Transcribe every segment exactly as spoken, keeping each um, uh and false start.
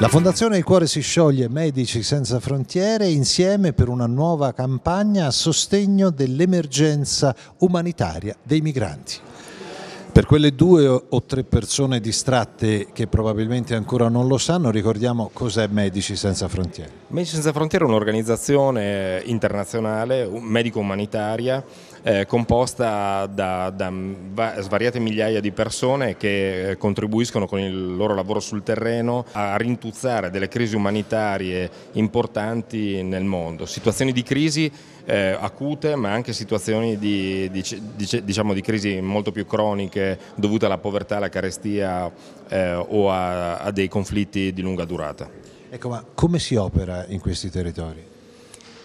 La Fondazione Il Cuore si scioglie, Medici Senza Frontiere, insieme per una nuova campagna a sostegno dell'emergenza umanitaria dei migranti. Per quelle due o tre persone distratte che probabilmente ancora non lo sanno, ricordiamo cos'è Medici Senza Frontiere. Medici Senza Frontiere è un'organizzazione internazionale, medico-umanitaria, eh, composta da, da svariate migliaia di persone che contribuiscono con il loro lavoro sul terreno a rintuzzare delle crisi umanitarie importanti nel mondo. Situazioni di crisi eh, acute, ma anche situazioni di, di, di, diciamo di crisi molto più croniche, dovute alla povertà, alla carestia eh, o a, a dei conflitti di lunga durata. Ecco, ma come si opera in questi territori?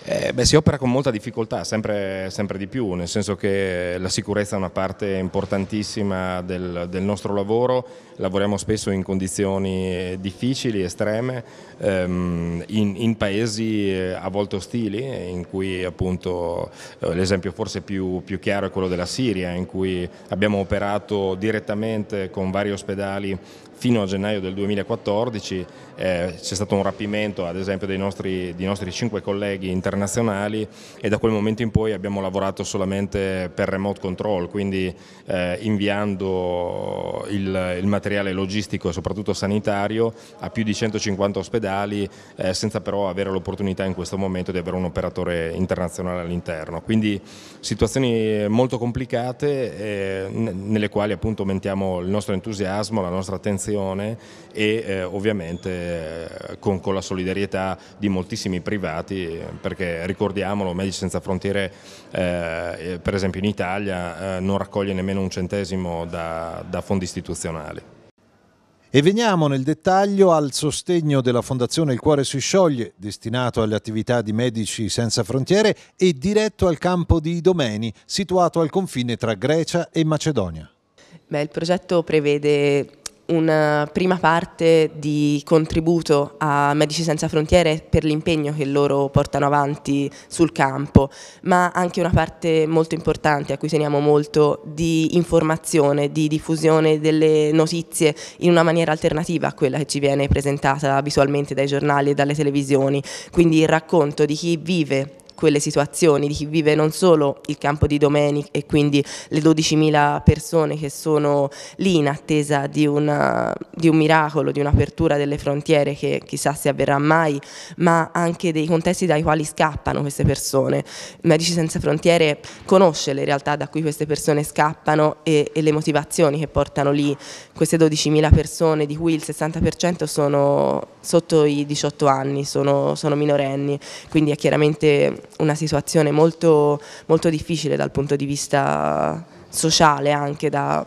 Eh, beh, si opera con molta difficoltà, sempre, sempre di più, nel senso che la sicurezza è una parte importantissima del, del nostro lavoro. Lavoriamo spesso in condizioni difficili, estreme, ehm, in, in paesi a volte ostili, in cui appunto eh, l'esempio forse più, più chiaro è quello della Siria, in cui abbiamo operato direttamente con vari ospedali fino a gennaio del duemilaquattordici, eh, c'è stato un rapimento ad esempio dei nostri, dei nostri cinque colleghi internazionali, e da quel momento in poi abbiamo lavorato solamente per remote control, quindi eh, inviando il, il materiale logistico e soprattutto sanitario a più di centocinquanta ospedali, eh, senza però avere l'opportunità in questo momento di avere un operatore internazionale all'interno. Quindi situazioni molto complicate eh, nelle quali appunto aumentiamo il nostro entusiasmo, la nostra attenzione e eh, ovviamente eh, con, con la solidarietà di moltissimi privati, perché ricordiamolo, Medici Senza Frontiere eh, per esempio in Italia eh, non raccoglie nemmeno un centesimo da, da fondi istituzionali. E veniamo nel dettaglio al sostegno della Fondazione Il Cuore si scioglie, destinato alle attività di Medici Senza Frontiere e diretto al campo di Idomeni, situato al confine tra Grecia e Macedonia. Beh, il progetto prevede una prima parte di contributo a Medici Senza Frontiere per l'impegno che loro portano avanti sul campo, ma anche una parte molto importante a cui teniamo molto di informazione, di diffusione delle notizie in una maniera alternativa a quella che ci viene presentata abitualmente dai giornali e dalle televisioni, quindi il racconto di chi vive quelle situazioni, di chi vive non solo il campo di Idomeni e quindi le dodicimila persone che sono lì in attesa di, una, di un miracolo, di un'apertura delle frontiere che chissà se avverrà mai, ma anche dei contesti dai quali scappano queste persone. Medici Senza Frontiere conosce le realtà da cui queste persone scappano e, e le motivazioni che portano lì queste dodicimila persone, di cui il sessanta per cento sono sotto i diciotto anni, sono, sono minorenni, quindi è chiaramente una situazione molto, molto difficile dal punto di vista sociale, anche da,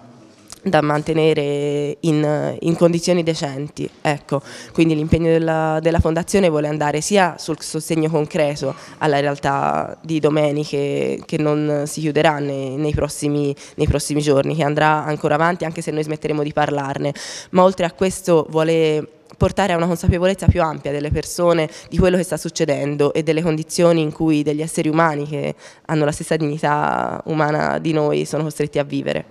da mantenere in, in condizioni decenti. Ecco, quindi l'impegno della, della Fondazione vuole andare sia sul sostegno concreto alla realtà di Idomeni, che, che non si chiuderà nei, nei, prossimi, nei prossimi giorni, che andrà ancora avanti anche se noi smetteremo di parlarne, ma oltre a questo vuole portare a una consapevolezza più ampia delle persone di quello che sta succedendo e delle condizioni in cui degli esseri umani che hanno la stessa dignità umana di noi sono costretti a vivere.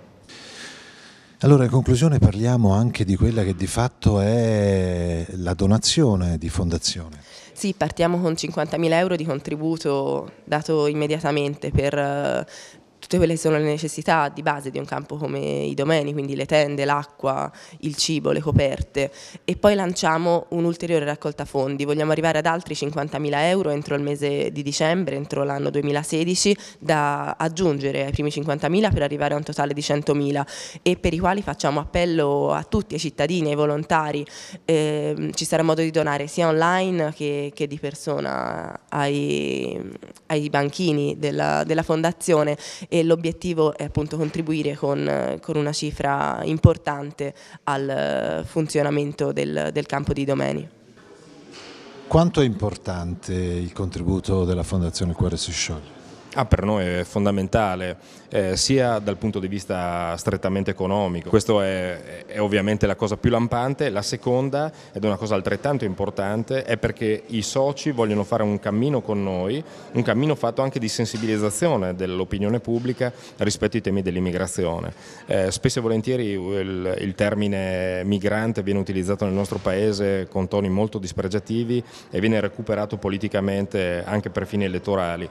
Allora, in conclusione parliamo anche di quella che di fatto è la donazione di fondazione. Sì, partiamo con cinquantamila euro di contributo dato immediatamente per tutte quelle che sono le necessità di base di un campo come Idomeni, quindi le tende, l'acqua, il cibo, le coperte, e poi lanciamo un'ulteriore raccolta fondi. Vogliamo arrivare ad altri cinquantamila euro entro il mese di dicembre, entro l'anno duemilasedici, da aggiungere ai primi cinquantamila per arrivare a un totale di centomila, e per i quali facciamo appello a tutti, ai cittadini, ai volontari. Eh, ci sarà modo di donare sia online che, che di persona ai, ai banchini della, della fondazione, e l'obiettivo è appunto contribuire con, con una cifra importante al funzionamento del, del campo di Idomeni. Quanto è importante il contributo della Fondazione Il Cuore si scioglie? ha per noi è fondamentale eh, sia dal punto di vista strettamente economico, questo è, è ovviamente la cosa più lampante. La seconda, ed è una cosa altrettanto importante, è perché i soci vogliono fare un cammino con noi, un cammino fatto anche di sensibilizzazione dell'opinione pubblica rispetto ai temi dell'immigrazione. Eh, spesso e volentieri il, il termine migrante viene utilizzato nel nostro paese con toni molto dispregiativi e viene recuperato politicamente anche per fini elettorali,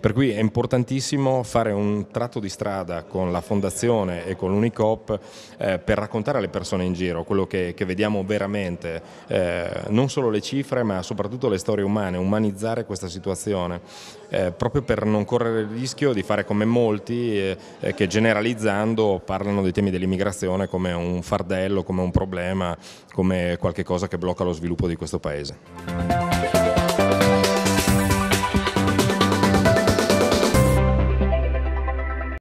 per cui è importantissimo fare un tratto di strada con la Fondazione e con l'Unicoop eh, per raccontare alle persone in giro quello che, che vediamo veramente, eh, non solo le cifre ma soprattutto le storie umane, umanizzare questa situazione, eh, proprio per non correre il rischio di fare come molti eh, che generalizzando parlano dei temi dell'immigrazione come un fardello, come un problema, come qualche cosa che blocca lo sviluppo di questo Paese.